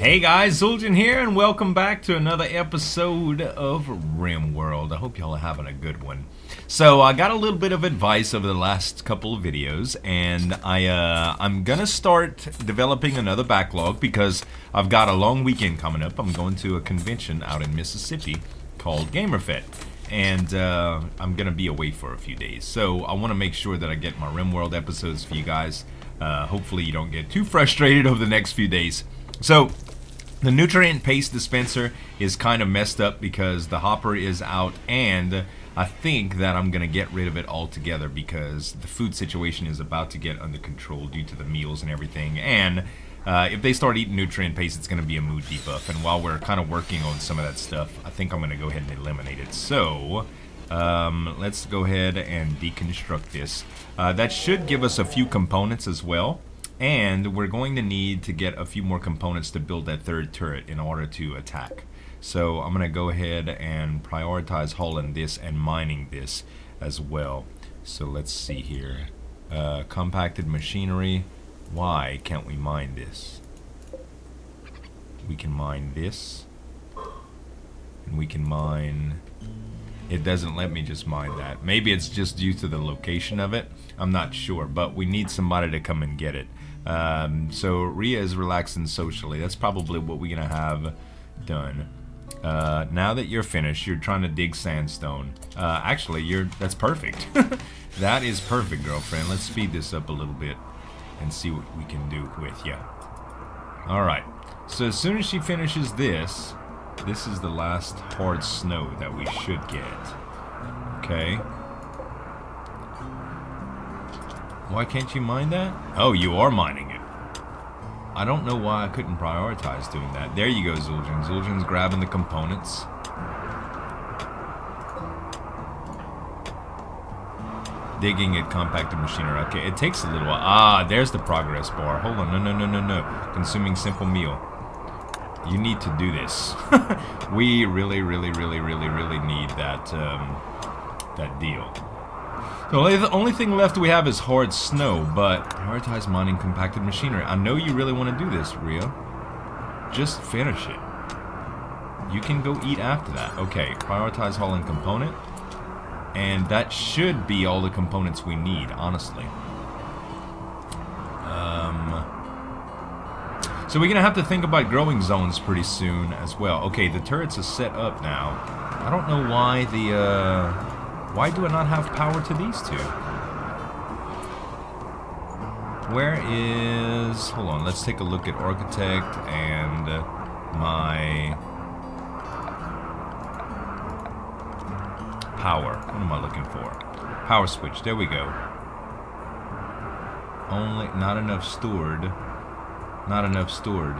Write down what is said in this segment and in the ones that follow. Hey guys, Zuljan here, and welcome back to another episode of RimWorld. I hope y'all are having a good one. So I got a little bit of advice over the last couple of videos, and I'm gonna start developing another backlog because I've got a long weekend coming up. I'm going to a convention out in Mississippi called GamerFit, and I'm gonna be away for a few days. So I want to make sure that I get my RimWorld episodes for you guys. Hopefully you don't get too frustrated over the next few days. So the nutrient paste dispenser is kind of messed up because the hopper is out, and I think that I'm gonna get rid of it altogether because the food situation is about to get under control due to the meals and everything, and if they start eating nutrient paste, it's gonna be a mood debuff, and while we're kind of working on some of that stuff, I think I'm gonna go ahead and eliminate it. So let's go ahead and deconstruct this. That should give us a few components as well. And we're going to need to get a few more components to build that third turret in order to attack. So I'm gonna go ahead and prioritize hauling this and mining this as well. So let's see here. Compacted machinery. Why can't we mine this? We can mine this. And we can mine... It doesn't let me just mine that. Maybe it's just due to the location of it. I'm not sure, but we need somebody to come and get it. So Ria is relaxing socially. That's probably what we're gonna have done. Now that you're finished, you're trying to dig sandstone. Actually, that's perfect. That is perfect, girlfriend. Let's speed this up a little bit and see what we can do with you. All right. So as soon as she finishes this, this is the last hard snow that we should get. Okay. Why can't you mine that? Oh, you are mining it. I don't know why I couldn't prioritize doing that. There you go, Zuljan. Zuljan's grabbing the components. Digging at compacted machinery. Okay, it takes a little while. Ah, there's the progress bar. Hold on. No, no, no, no, no. Consuming simple meal. You need to do this. We really, really, really, really, really need that that deal. The only thing left we have is hard snow, but prioritize mining compacted machinery. I know you really want to do this, Ria. Just finish it. You can go eat after that. Okay, prioritize hauling component. And that should be all the components we need, honestly. So we're gonna have to think about growing zones pretty soon as well. Okay, the turrets are set up now. I don't know why the why do I not have power to these two? Where is... Hold on, let's take a look at Architect and my... Power. What am I looking for? Power switch, there we go. Only... not enough stored. Not enough stored.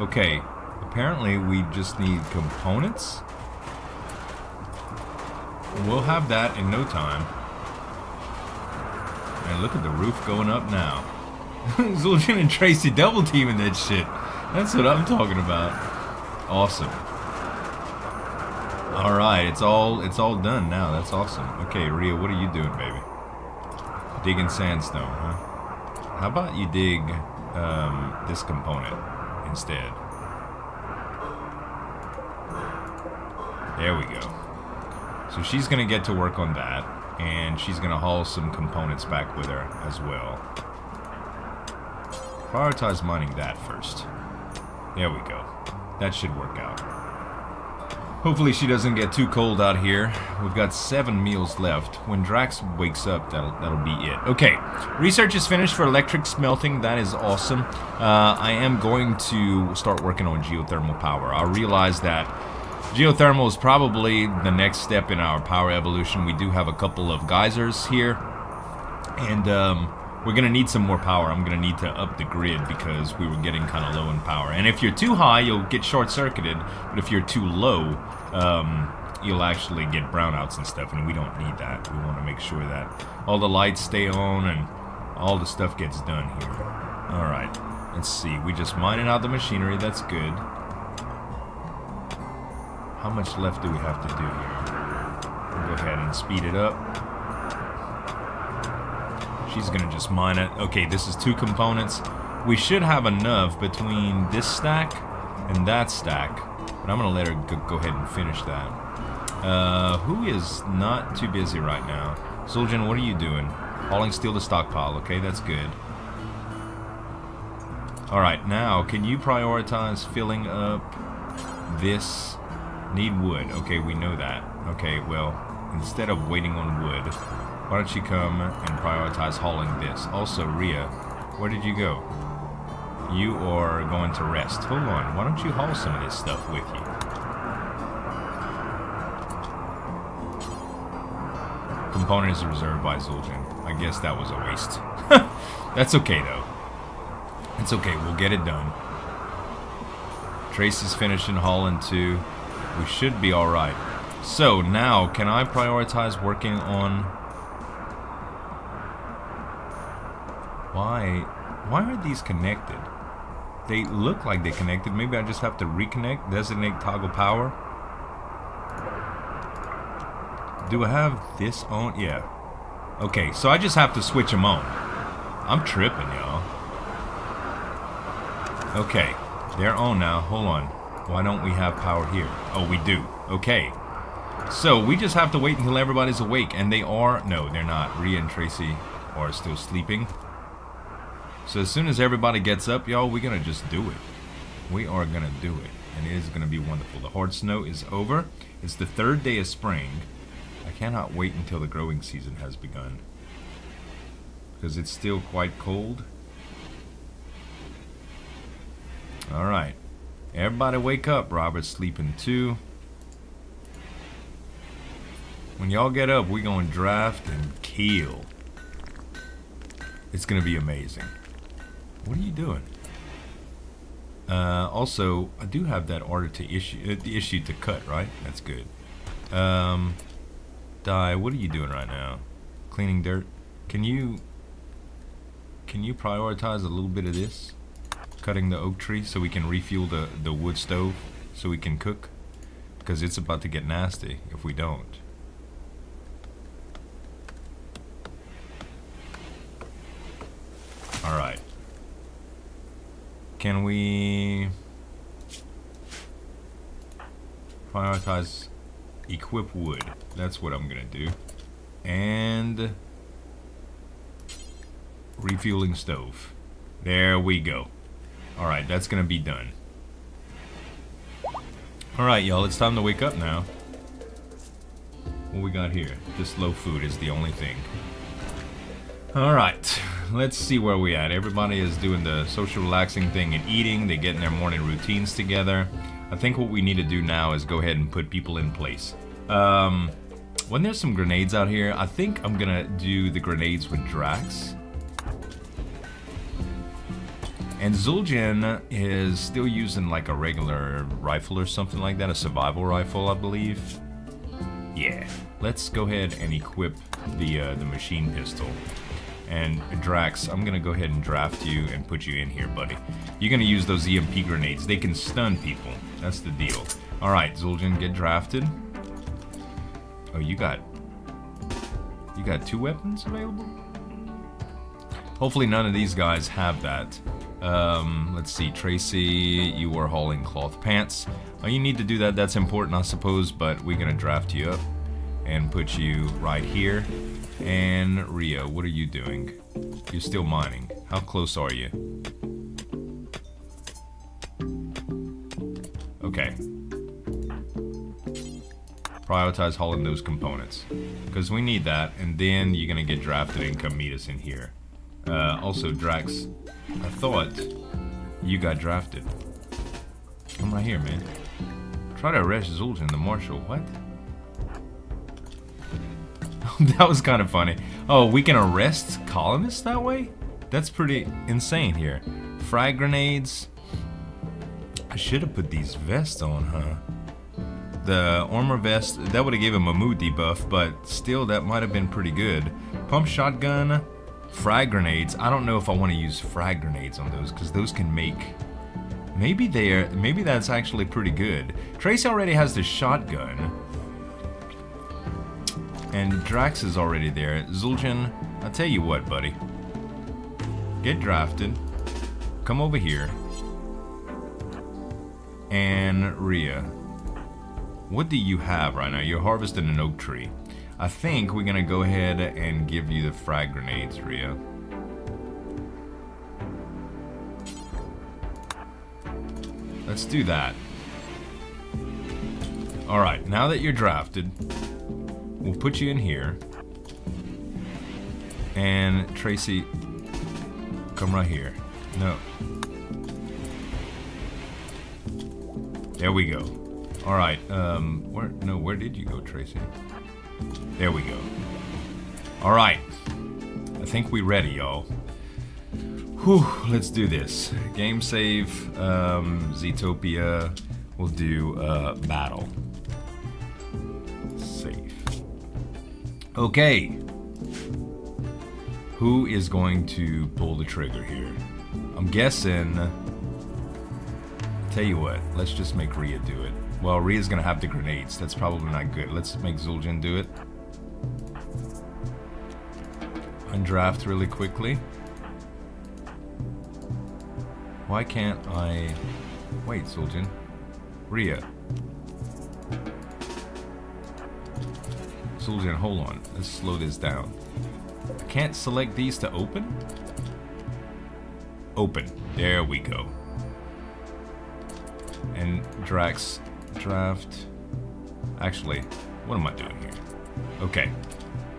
Okay, apparently we just need components. We'll have that in no time. And look at the roof going up now. Zuljan and Tracy double teaming that shit. That's what I'm talking about. Awesome. All right, it's all done now. That's awesome. Okay, Ria, what are you doing, baby? Digging sandstone, huh? How about you dig? This component instead. There we go. So she's gonna get to work on that, and she's gonna haul some components back with her as well. Prioritize mining that first. There we go. That should work out. Hopefully she doesn't get too cold out here. We've got 7 meals left. When Drax wakes up, that'll be it. Okay, research is finished for electric smelting. That is awesome. I am going to start working on geothermal power. I realize that geothermal is probably the next step in our power evolution. We do have a couple of geysers here, and we're gonna need some more power. I'm gonna need to up the grid because we were getting kind of low in power. And if you're too high, you'll get short-circuited, but if you're too low, you'll actually get brownouts and stuff, and we don't need that. We want to make sure that all the lights stay on and all the stuff gets done here. Alright, let's see. We just mining out the machinery. That's good. How much left do we have to do here? We'll go ahead and speed it up. She's gonna just mine it. Okay, this is 2 components. We should have enough between this stack in that stack, but I'm gonna let her go ahead and finish that. Who is not too busy right now? Zuljan, what are you doing? Hauling steel to stockpile, okay, that's good. Alright, now, can you prioritize filling up this? Need wood, okay, we know that. Okay, well, instead of waiting on wood, why don't you come and prioritize hauling this? Also, Ria, where did you go? You are going to rest. Hold on, why don't you haul some of this stuff with you? Component is reserved by Zuljan. I guess that was a waste. That's okay, though. It's okay, we'll get it done. Tracy's finishing hauling too. We should be alright. So, now, can I prioritize working on... Why aren't these connected? They look like they're connected. Maybe I just have to reconnect, designate toggle power. Do I have this on? Yeah. Okay, so I just have to switch them on. I'm tripping, y'all. Okay, they're on now. Hold on. Why don't we have power here? Oh, we do. Okay. So, we just have to wait until everybody's awake. And they are... No, they're not. Ria and Tracy are still sleeping. So, as soon as everybody gets up, y'all, we're going to just do it. We are going to do it. And it is going to be wonderful. The hard snow is over. It's the third day of spring. I cannot wait until the growing season has begun. Because it's still quite cold. Alright. Everybody wake up. Robert's sleeping too. When y'all get up, we gonna draft and kill. It's gonna be amazing. What are you doing? Also, I do have that order to issue, issue to cut, right? That's good. Dai, what are you doing right now? Cleaning dirt. Can you prioritize a little bit of this? Cutting the oak tree so we can refuel the wood stove so we can cook, because it's about to get nasty if we don't. Alright. Can we prioritize equip wood? That's what I'm gonna do. And refueling stove. There we go. Alright, that's gonna be done. Alright, y'all, it's time to wake up now. What we got here? This low food is the only thing. Alright, let's see where we at. Everybody is doing the social relaxing thing and eating. They're getting their morning routines together. I think what we need to do now is go ahead and put people in place. When there's some grenades out here, I think I'm gonna do the grenades with Drax. And Zuljan is still using like a regular rifle or something like that, a survival rifle, I believe. Yeah. Let's go ahead and equip the machine pistol. And Drax, I'm gonna go ahead and draft you and put you in here, buddy. You're gonna use those EMP grenades. They can stun people. That's the deal. All right, Zuljan, get drafted. Oh, you got two weapons available? Hopefully none of these guys have that. Let's see, Tracy, you are hauling cloth pants. Oh, you need to do that, that's important, I suppose, but we're gonna draft you up and put you right here. And Ria, what are you doing? You're still mining. How close are you? Okay. Prioritize hauling those components, because we need that, and then you're gonna get drafted and come meet us in here. Also, Drax, I thought you got drafted. Come right here, man. Try to arrest Zuljan, the marshal. What? That was kind of funny. Oh, we can arrest colonists that way? That's pretty insane here. Frag grenades. I should have put these vests on, huh? The armor vest, that would have given him a mood debuff, but still, that might have been pretty good. Pump shotgun. Frag grenades. I don't know if I want to use frag grenades on those, because those can make... Maybe that's actually pretty good. Trace already has the shotgun. And Drax is already there. Zuljan, I'll tell you what, buddy. Get drafted. Come over here. and Ria. What do you have right now? You're harvesting an oak tree. I think we're gonna go ahead and give you the frag grenades, Ria. Let's do that. Alright, now that you're drafted, we'll put you in here. And Tracy, come right here. No. There we go. Alright, where did you go, Tracy? There we go. Alright. I think we're ready, y'all. Whew, let's do this. Game save, Zetopia, we'll do battle. Save. Okay. Who is going to pull the trigger here? I'm guessing, tell you what, let's just make Ria do it. Well, Ria's gonna have the grenades, that's probably not good. Let's make Zuljan do it. Undraft really quickly. Why can't I... Wait, Zuljan. Ria. Zuljan, hold on. Let's slow this down. I can't select these to open? Open. There we go. And Drax draft. Actually, what am I doing here? Okay.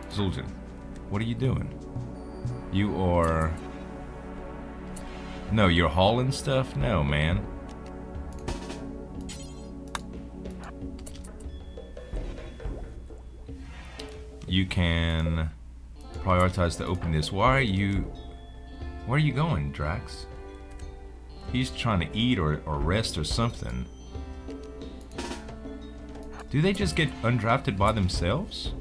Zuljan, what are you doing? You are... No, you're hauling stuff? No, man. You can prioritize to open this. Why are you... Where are you going, Drax? He's trying to eat or rest or something. Do they just get undrafted by themselves?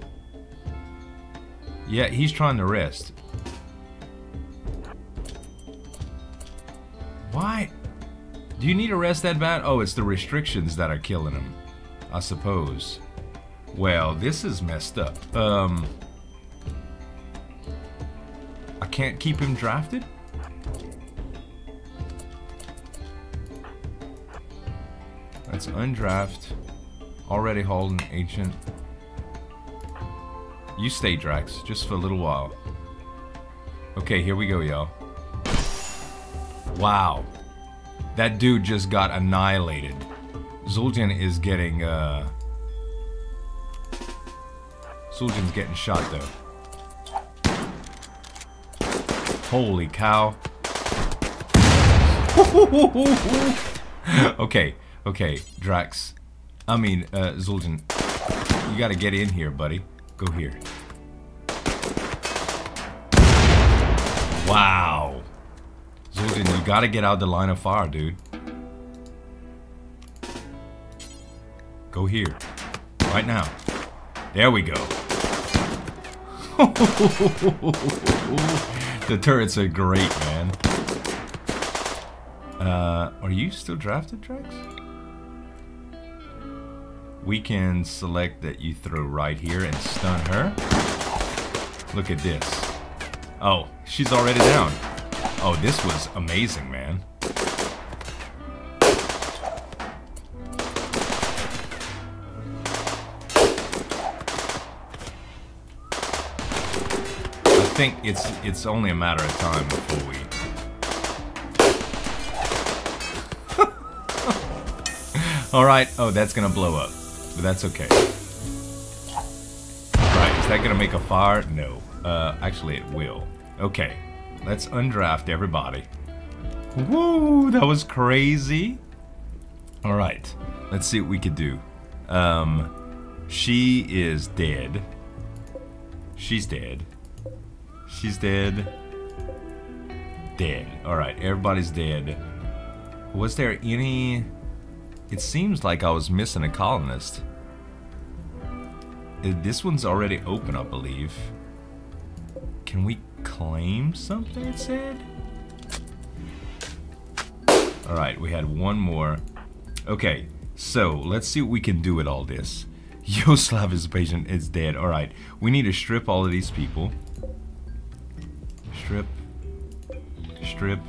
Yeah, he's trying to rest. Why? Do you need to rest that bad? Oh, it's the restrictions that are killing him, I suppose. Well, this is messed up. I can't keep him drafted? That's undraft. Already holding ancient. You stay, Drax, just for a little while. Okay, here we go, y'all. Wow, that dude just got annihilated. Zuljan is getting, Zuljan's getting shot though. Holy cow. Okay, okay, Drax. I mean, Zuljan, you gotta get in here, buddy. Go here. Wow. Zuljan, you gotta get out the line of fire, dude. Go here. Right now. There we go. The turrets are great, man. Are you still drafted, Drax? We can select that you throw right here and stun her. Look at this. Oh, she's already down. Oh, this was amazing, man. I think it's only a matter of time before we... Alright, oh, that's gonna blow up. But that's okay. Alright, is that gonna make a fire? No. Actually, it will. Okay. Let's undraft everybody. Woo, that was crazy. All right, let's see what we could do. She is dead. She's dead. She's dead. Dead. All right, everybody's dead. Was there any... It seems like I was missing a colonist. This one's already open, I believe. Can we claim something, it said? Alright, we had one more. Okay, so let's see what we can do with all this. Yoslav is patient, it's dead. Alright, we need to strip all of these people. Strip. Strip.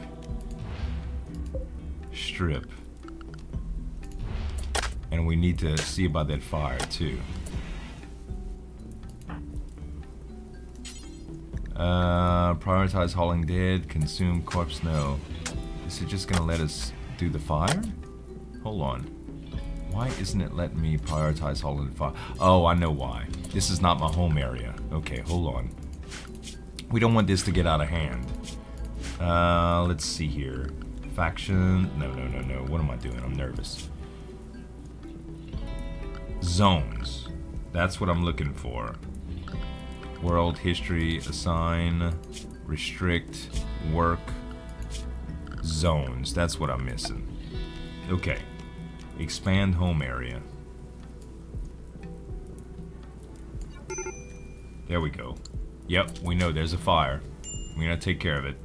Strip. and we need to see about that fire too. Prioritize hauling dead, consume corpse snow. Is it just gonna let us do the fire? Hold on. Why isn't it letting me prioritize hauling the fire? Oh, I know why. This is not my home area. Okay, hold on. We don't want this to get out of hand. Let's see here. Faction. No. What am I doing? I'm nervous. Zones. That's what I'm looking for. World history, assign, restrict, work, zones. That's what I'm missing. Okay. Expand home area. There we go. Yep, we know there's a fire. We're gonna take care of it.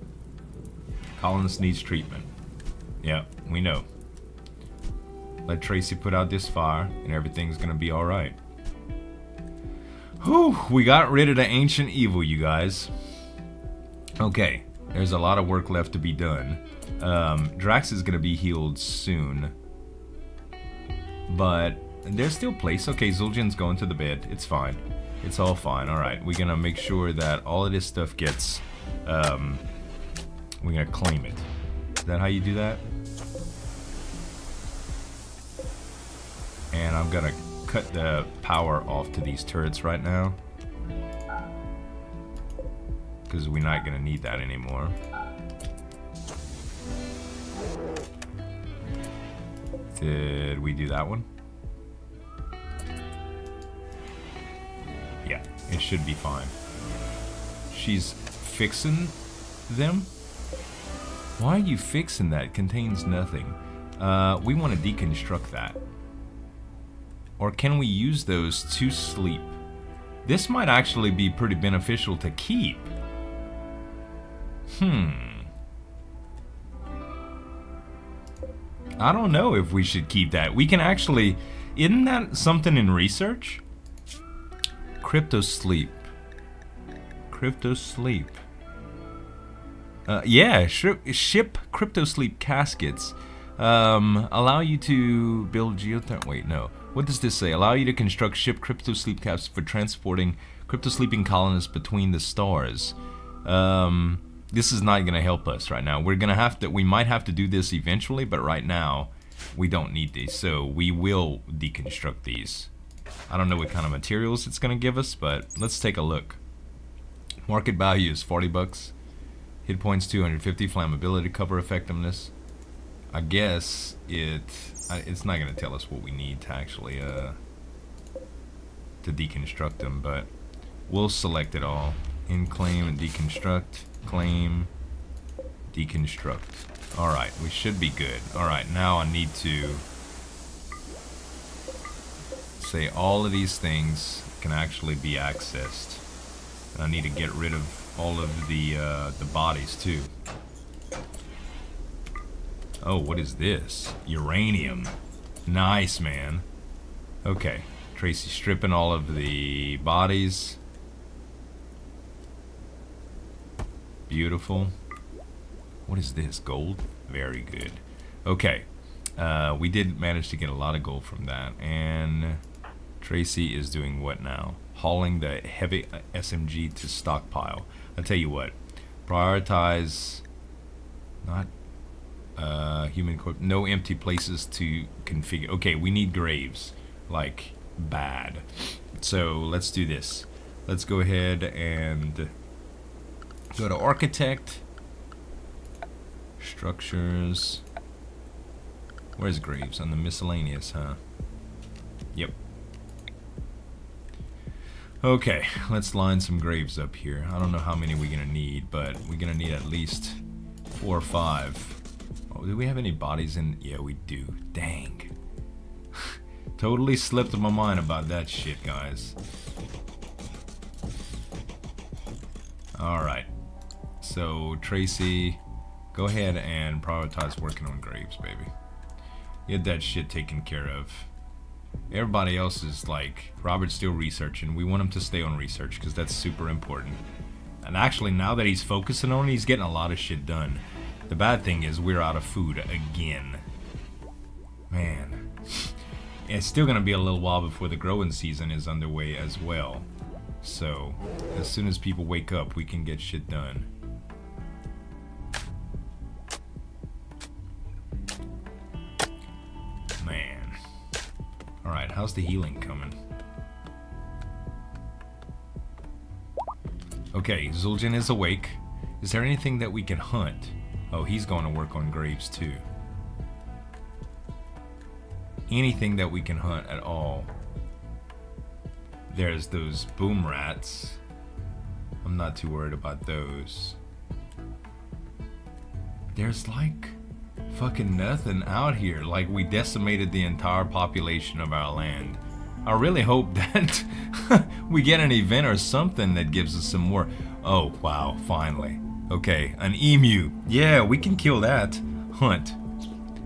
Colonist needs treatment. Yep, we know. Let Tracy put out this fire and everything's gonna be alright. Whew, we got rid of the ancient evil, you guys. Okay, there's a lot of work left to be done. Drax is gonna be healed soon. But there's still place. Okay, Zuljan's going to the bed. It's fine. It's all fine. Alright, we're going to make sure that all of this stuff gets... we're going to claim it. Is that how you do that? And I'm going to cut the power off to these turrets right now. Because we're not going to need that anymore. Did we do that one? Yeah, it should be fine. She's fixing them? Why are you fixing that? It contains nothing. We want to deconstruct that. Or can we use those to sleep? This might actually be pretty beneficial to keep. I don't know if we should keep that. We can actually... Isn't that something in research? Crypto sleep. Crypto sleep. Yeah, ship crypto sleep caskets. Allow you to build geothermal... Wait, no. What does this say? Allow you to construct ship crypto sleep caps for transporting crypto sleeping colonists between the stars. This is not going to help us right now. We're going to have to, we might have to do this eventually, but right now we don't need these. So we will deconstruct these. I don't know what kind of materials it's going to give us, but let's take a look. Market value is 40 bucks. Hit points 250, flammability, cover effectiveness. I guess it's not going to tell us what we need to actually to deconstruct them, but we'll select it all. In claim and deconstruct. Claim, deconstruct. Alright, we should be good. Alright, now I need to say all of these things can actually be accessed. And I need to get rid of all of the bodies too. Oh, what is this? Uranium. Nice, man. Okay, Tracy stripping all of the bodies. Beautiful. What is this? Gold? Very good. Okay. We did manage to get a lot of gold from that. And Tracy is doing what now? Hauling the heavy SMG to stockpile. I'll tell you what. Prioritize not human corp. No empty places to configure. Okay, we need graves. Like, bad. So, let's do this. Let's go ahead and... go to architect, structures, where's graves? On the miscellaneous, huh? Yep. Okay, let's line some graves up here. I don't know how many we're gonna need, but we're gonna need at least 4 or 5. Oh, do we have any bodies in? Yeah, we do. Dang. Totally slipped my mind about that shit, guys. Alright. So, Tracy, go ahead and prioritize working on graves, baby. Get that shit taken care of. Everybody else is like, Robert's still researching. We want him to stay on research because that's super important. And actually, now that he's focusing on it, he's getting a lot of shit done. The bad thing is we're out of food again. Man. it's still going to be a little while before the growing season is underway as well. So, as soon as people wake up, we can get shit done. Man. Alright, how's the healing coming? Okay, Zuljan is awake. Is there anything that we can hunt? Oh, he's going to work on graves too. Anything that we can hunt at all. There's those boom rats. I'm not too worried about those. There's like fucking nothing out here. Like, we decimated the entire population of our land. I really hope that we get an event or something that gives us some more. Oh wow, finally. Okay, an emu. Yeah, we can kill that. Hunt.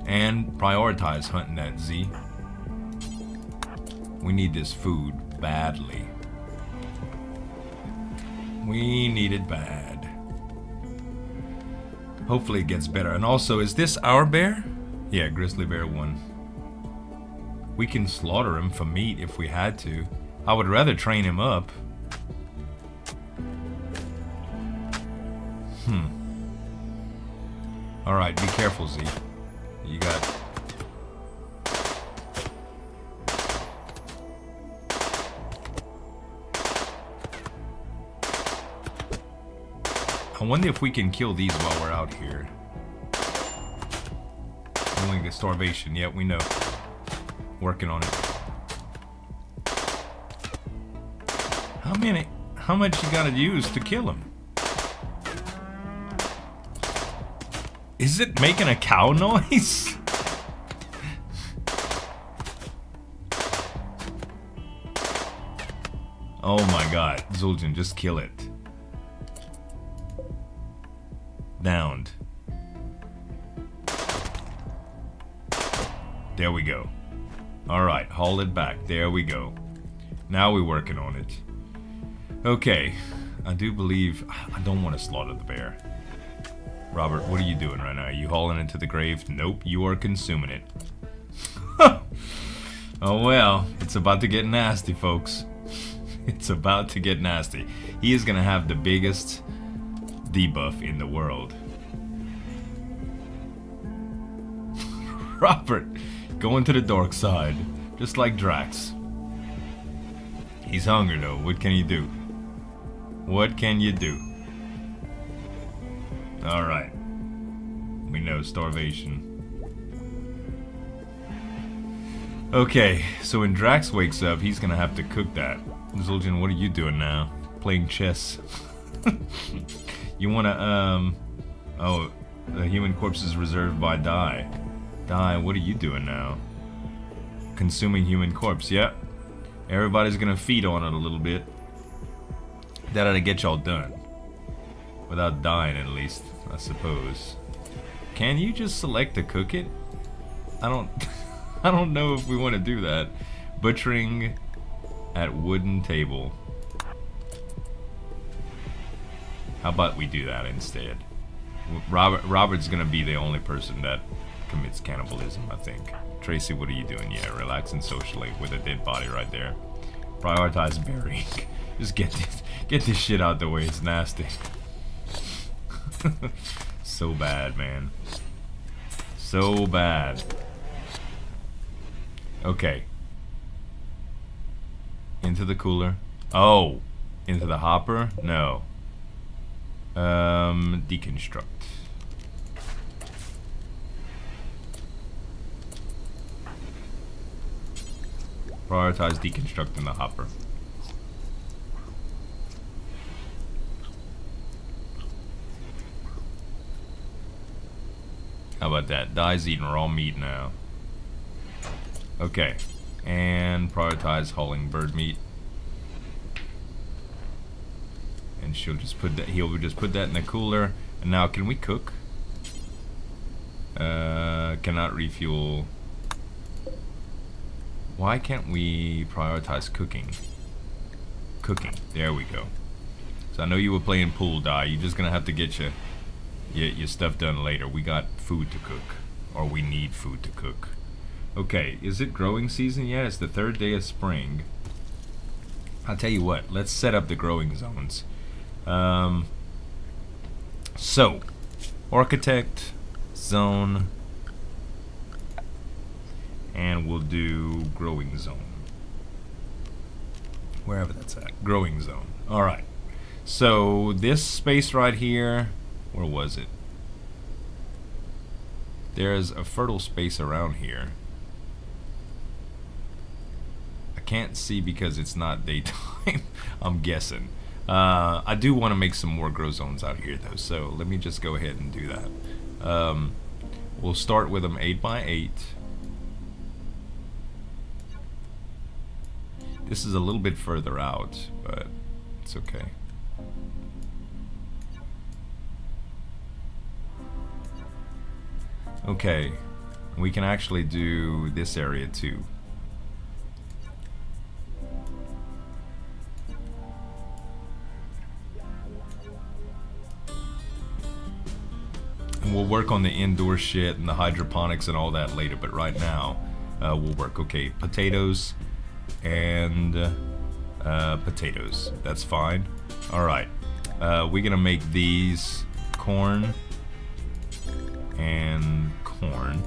And prioritize hunting that, Z. We need this food. Badly. We need it bad. Hopefully it gets better. And also, is this our bear? Yeah, grizzly bear one. We can slaughter him for meat if we had to. I would rather train him up. Alright, be careful, Z. You got... I wonder if we can kill these while we're out here. I'm going to get starvation. Yeah, we know. Working on it. How much you gotta use to kill him? Is it making a cow noise? Oh my god. Zuljan, just kill it. Downed. There we go. Alright, haul it back. There we go. Now we're working on it. Okay. I do believe... I don't want to slaughter the bear. Robert, what are you doing right now? Are you hauling it to the grave? Nope, you are consuming it. Oh well. It's about to get nasty, folks. It's about to get nasty. He is going to have the biggest... debuff in the world. Robert going to the dark side, just like Drax. He's hungry though. What can you do? What can you do? Alright. We know starvation. Okay, so when Drax wakes up, he's gonna have to cook that. Zuljan, what are you doing now? Playing chess. You wanna, oh, the human corpse is reserved by Dai. Dai, what are you doing now? Consuming human corpse, yep. Yeah. Everybody's gonna feed on it a little bit. That ought to get y'all done. Without dying, at least, I suppose. Can you just select to cook it? I don't know if we want to do that. Butchering at wooden table. How about we do that instead? Robert's gonna be the only person that commits cannibalism, I think. Tracy, what are you doing? Yeah, relaxing socially with a dead body right there. Prioritize burying. Just get this shit out the way. It's nasty. So bad, man. So bad. Okay. Into the cooler. Oh, into the hopper? No. Deconstruct. Prioritize deconstruct in the hopper. How about that? Dai's eating raw meat now. Okay. And prioritize hauling bird meat. And she'll just put that, he'll just put that in the cooler. And now, can we cook? Cannot refuel. Why can't we prioritize cooking? Cooking, there we go. So I know you were playing pool, Dai. You're just gonna have to get your stuff done later. We got food to cook, or we need food to cook. Okay, is it growing season yet? It's the third day of spring. I'll tell you what, let's set up the growing zones. So, architect, zone, and we'll do growing zone. Wherever that's at, growing zone. Alright, so this space right here, where was it? There's a fertile space around here. I can't see because it's not daytime, I'm guessing. I do want to make some more grow zones out here though, so let me just go ahead and do that. We'll start with them 8 by 8. This is a little bit further out, but it's okay. Okay, we can actually do this area too. And we'll work on the indoor shit and the hydroponics and all that later, but right now we'll work. Okay, potatoes and potatoes, that's fine. Alright, we're gonna make these corn and corn.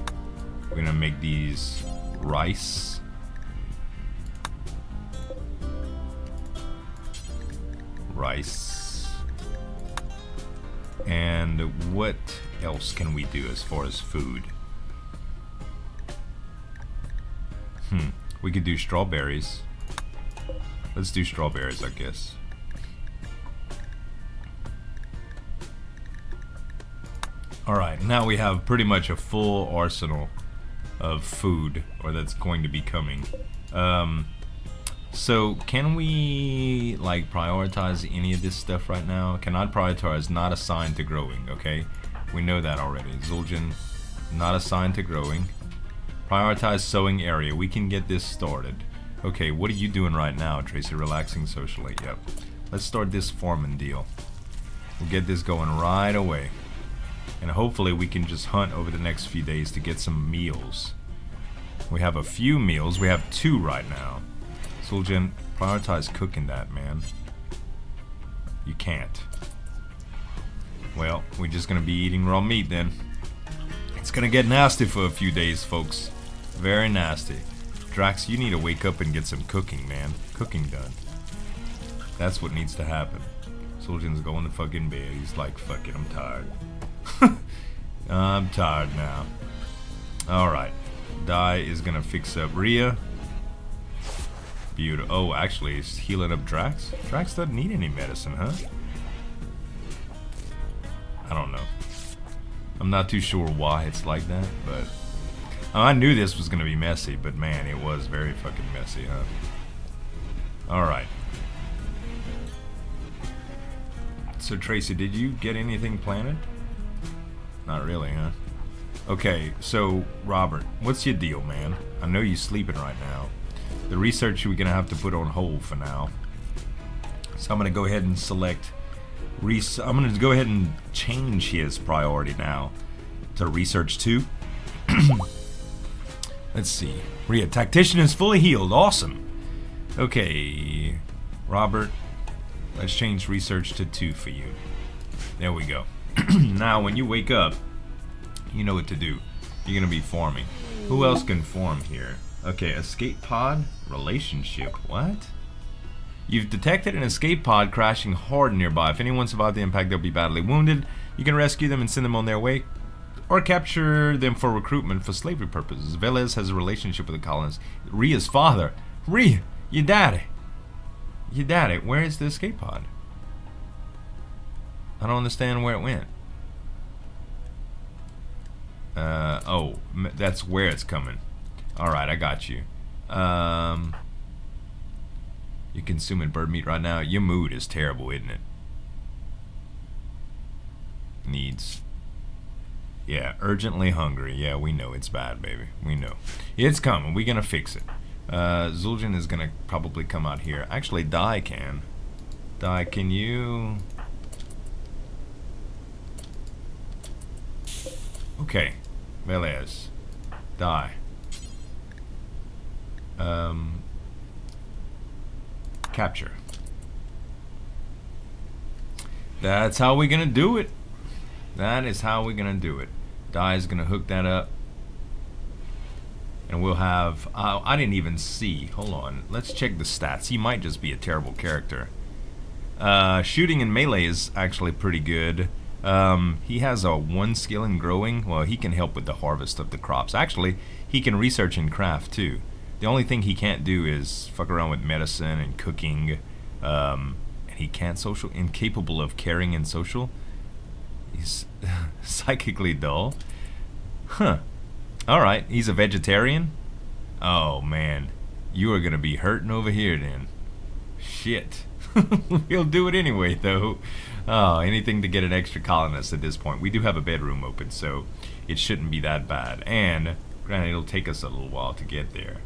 We're gonna make these rice, rice, and what else can we do as far as food? We could do strawberries. Let's do strawberries, I guess. Alright, now we have pretty much a full arsenal of food, or that's going to be coming. So can we like prioritize any of this stuff right now? Cannot prioritize, not assigned to growing, okay? We know that already. Zuljan, not assigned to growing. Prioritize sewing area. We can get this started. Okay, what are you doing right now, Tracy? Relaxing socially. Yep. Let's start this farming deal. We'll get this going right away. And hopefully we can just hunt over the next few days to get some meals. We have a few meals. We have 2 right now. Zuljan, prioritize cooking that, man. You can't. Well, we're just gonna be eating raw meat then. It's gonna get nasty for a few days, folks. Very nasty. Drax, you need to wake up and get some cooking, man. Cooking done. That's what needs to happen. Zuljan's going to fucking bed. He's like, fuck it, I'm tired. I'm tired now. Alright. Dai is gonna fix up Ria. Beautiful. Oh, actually, it's healing up Drax. Drax doesn't need any medicine, huh? I don't know. I'm not too sure why it's like that, but I knew this was gonna be messy, but man, it was very fucking messy, huh? Alright. So Tracy, did you get anything planted? Not really, huh? Okay, so Robert, what's your deal, man? I know you're sleeping right now. The research we're gonna have to put on hold for now. So I'm gonna go ahead and select I'm going to go ahead and change his priority now to research 2. Let's see. Ria, tactician is fully healed. Awesome. Okay, Robert, let's change research to 2 for you. There we go. Now, when you wake up, you know what to do. You're going to be farming. Who else can farm here? Okay, escape pod, relationship. What? You've detected an escape pod crashing hard nearby. If anyone survived the impact, they'll be badly wounded. You can rescue them and send them on their way, or capture them for recruitment for slavery purposes. Velez has a relationship with the colonists. Ria's father. Ria, your daddy. Your daddy, where is the escape pod? I don't understand where it went. Oh, that's where it's coming. Alright, I got you. You're consuming bird meat right now. Your mood is terrible, isn't it? Needs. Yeah, urgently hungry. Yeah, we know it's bad, baby. We know. It's coming. We're gonna fix it. Zuljan is gonna probably come out here. Actually, Dai can. Dai, can you... Okay. Velez. Dai. capture. That's how we're gonna do it. That is how we're gonna do it. Dai is gonna hook that up, and we'll have. I didn't even see. Hold on. Let's check the stats. He might just be a terrible character. Shooting in melee is actually pretty good. He has a 1 skill in growing. Well, he can help with the harvest of the crops. Actually, he can research and craft too. The only thing he can't do is fuck around with medicine and cooking. And he can't social. Incapable of caring and social. He's psychically dull. Huh. Alright, he's a vegetarian? Oh man, you are gonna be hurting over here then. Shit. We'll do it anyway though. Oh, anything to get an extra colonist at this point. We do have a bedroom open, so it shouldn't be that bad. And granted, it'll take us a little while to get there.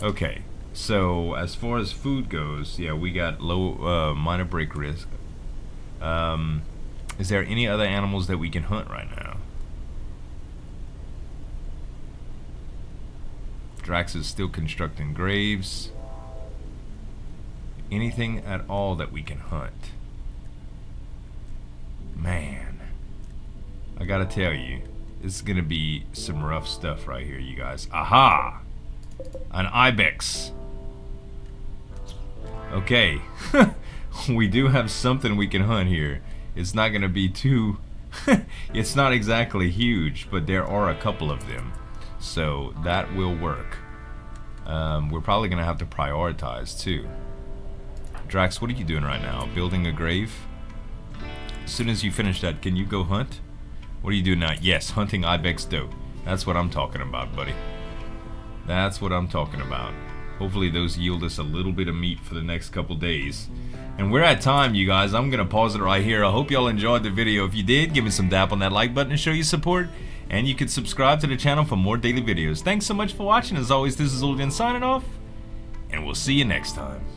Okay, so as far as food goes, yeah, we got low minor break risk. Is there any other animals that we can hunt right now? Drax is still constructing graves. Anything at all that we can hunt. Man, I gotta tell you, this is gonna be some rough stuff right here, you guys. Aha! An ibex. Okay. We do have something we can hunt here. It's not gonna be too it's not exactly huge, but there are a couple of them, so that will work. We're probably gonna have to prioritize too. Drax, what are you doing right now? Building a grave? As soon as you finish that, can you go hunt? What are you doing now? Yes, hunting ibex. Dope. That's what I'm talking about, buddy. That's what I'm talking about. Hopefully those yield us a little bit of meat for the next couple days. And we're at time, you guys. I'm gonna pause it right here. I hope y'all enjoyed the video. If you did, give me some dap on that like button to show your support. And you can subscribe to the channel for more daily videos. Thanks so much for watching. As always, this is Zuljan signing off, and we'll see you next time.